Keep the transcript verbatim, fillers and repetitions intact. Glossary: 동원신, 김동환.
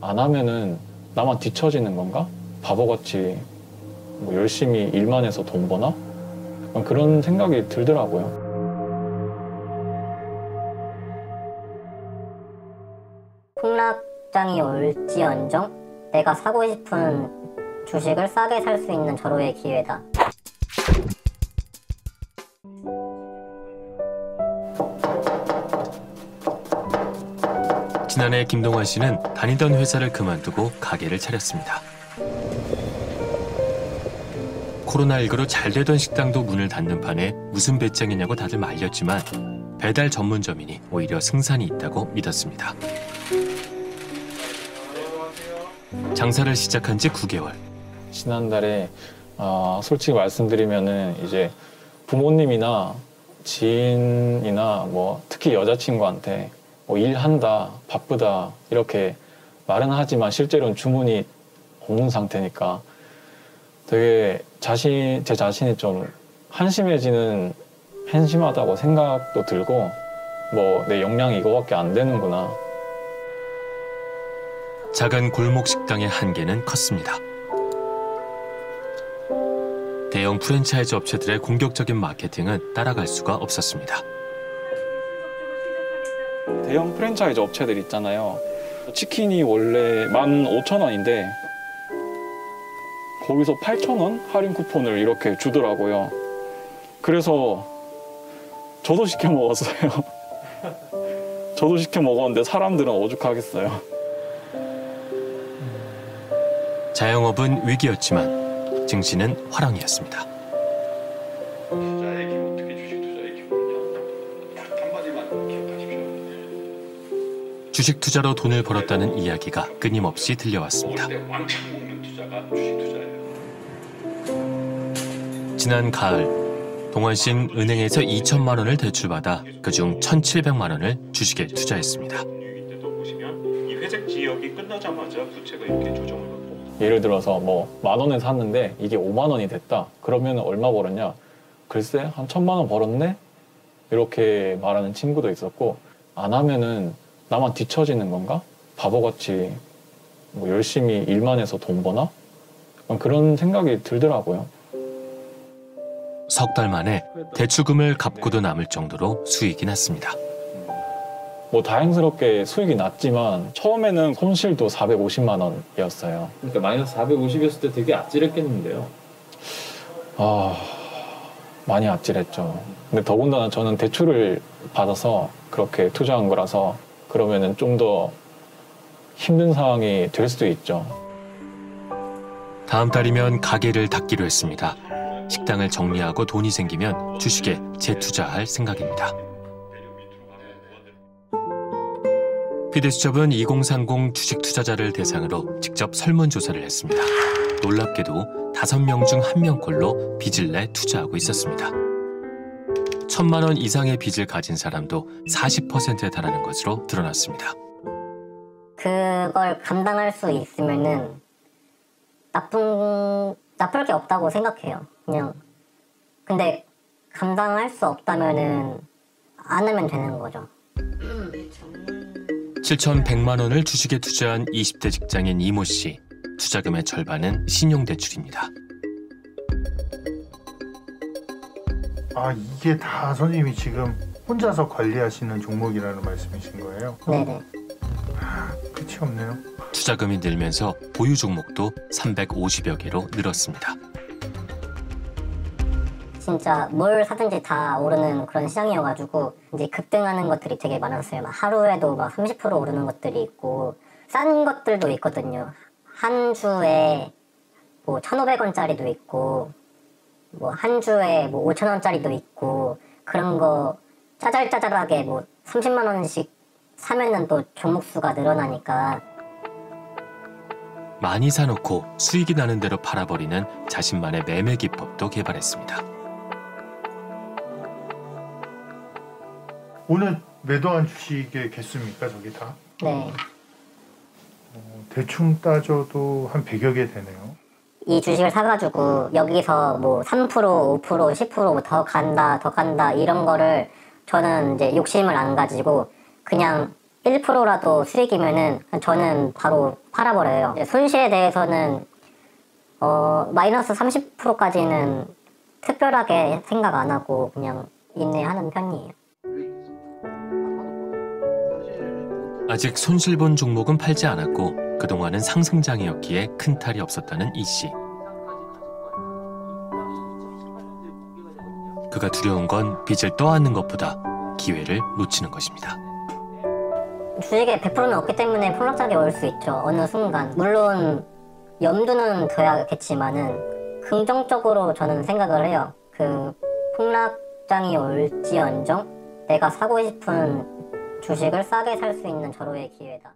안 하면은 나만 뒤처지는 건가? 바보같이 뭐 열심히 일만 해서 돈 버나? 약간 그런 생각이 들더라고요. 폭락장이 올지언정 내가 사고 싶은 주식을 싸게 살 수 있는 절호의 기회다. 지난해 김동환 씨는 다니던 회사를 그만두고 가게를 차렸습니다. 코로나십구로 잘 되던 식당도 문을 닫는 판에 무슨 배짱이냐고 다들 말렸지만 배달 전문점이니 오히려 승산이 있다고 믿었습니다. 장사를 시작한 지 구 개월. 지난달에 어, 솔직히 말씀드리면은 이제 부모님이나 지인이나 뭐 특히 여자친구한테 뭐 일한다, 바쁘다 이렇게 말은 하지만 실제로는 주문이 없는 상태니까 되게 자신, 제 자신이 좀 한심해지는, 한심하다고 생각도 들고 뭐 내 역량이 이거밖에 안 되는구나. 작은 골목 식당의 한계는 컸습니다. 대형 프랜차이즈 업체들의 공격적인 마케팅은 따라갈 수가 없었습니다. 대형 프랜차이즈 업체들 있잖아요. 치킨이 원래 만 오천 원인데 거기서 팔천 원 할인 쿠폰을 이렇게 주더라고요. 그래서 저도 시켜 먹었어요. 저도 시켜 먹었는데 사람들은 오죽하겠어요. 자영업은 위기였지만 증시는 화랑이었습니다. 주식 투자로 돈을 벌었다는 이야기가 끊임없이 들려왔습니다. 지난 가을, 동원신 은행에서 이천만 원을 대출받아 그중 천칠백만 원을 주식에 투자했습니다. 이 회색 지역이 끝나자마자 부채가 이렇게 조정을. 예를 들어서 뭐 만 원에 샀는데 이게 오만 원이 됐다. 그러면 얼마 벌었냐? 글쎄 한 천만 원 벌었네? 이렇게 말하는 친구도 있었고, 안 하면은 나만 뒤처지는 건가? 바보같이 뭐 열심히 일만 해서 돈 버나? 그런 생각이 들더라고요. 석 달 만에 대출금을 갚고도 남을 정도로 수익이 났습니다. 뭐 다행스럽게 수익이 났지만 처음에는 손실도 사백오십만 원이었어요. 그러니까 마이너스 사백오십이었을 때 되게 아찔했겠는데요. 아, 많이 아찔했죠. 근데 더군다나 저는 대출을 받아서 그렇게 투자한 거라서 그러면은 좀 더 힘든 상황이 될 수도 있죠. 다음 달이면 가게를 닫기로 했습니다. 식당을 정리하고 돈이 생기면 주식에 재투자할 생각입니다. 피디수첩은 이공삼공 주식 투자자를 대상으로 직접 설문조사를 했습니다. 놀랍게도 다섯 명 중 한 명꼴로 빚을 내 투자하고 있었습니다. 천만 원 이상의 빚을 가진 사람도 사십 퍼센트에 달하는 것으로 드러났습니다. 그걸 감당할 수 있으면은 나쁜, 나쁠 게 없다고 생각해요. 그냥. 근데 감당할 수 없다면은 안 하면 되는 거죠. 칠천백만 원을 주식에 투자한 이십 대 직장인 이모 씨. 투자금의 절반은 신용대출입니다. 아, 이게 다 선생님이 지금 혼자서 관리하시는 종목이라는 말씀이신 거예요? 네네. 아, 끝이 없네요. 투자금이 늘면서 보유 종목도 삼백오십여 개로 늘었습니다. 진짜 뭘 사든지 다 오르는 그런 시장이어가지고 이제 급등하는 것들이 되게 많았어요. 막 하루에도 막 삼십 퍼센트 오르는 것들이 있고 싼 것들도 있거든요. 한 주에 뭐 천오백 원짜리도 있고 뭐 한 주에 뭐 오천 원짜리도 있고 그런 거 짜잘짜잘하게 뭐 삼십만 원씩 사면은 또 종목 수가 늘어나니까. 많이 사놓고 수익이 나는 대로 팔아버리는 자신만의 매매 기법도 개발했습니다. 오늘 매도한 주식의 개수입니까, 저게 다? 네. 어, 대충 따져도 한 백여 개 되네요. 이 주식을 사가지고 여기서 뭐 삼 퍼센트, 오 퍼센트, 십 퍼센트 더 간다, 더 간다 이런 거를 저는 이제 욕심을 안 가지고 그냥 일 퍼센트라도 수익이면은 저는 바로 팔아버려요. 손실에 대해서는 어, 마이너스 삼십 퍼센트까지는 특별하게 생각 안 하고 그냥 인내하는 편이에요. 아직 손실본 종목은 팔지 않았고 그동안은 상승장이었기에 큰 탈이 없었다는 이 씨. 그가 두려운 건 빚을 떠안는 것보다 기회를 놓치는 것입니다. 주식에 백 퍼센트는 없기 때문에 폭락작이 올 수 있죠. 어느 순간. 물론 염두는 둬야겠지만은 긍정적으로 저는 생각을 해요. 그 폭락장이 올지언정 내가 사고 싶은 주식을 싸게 살 수 있는 절호의 기회다.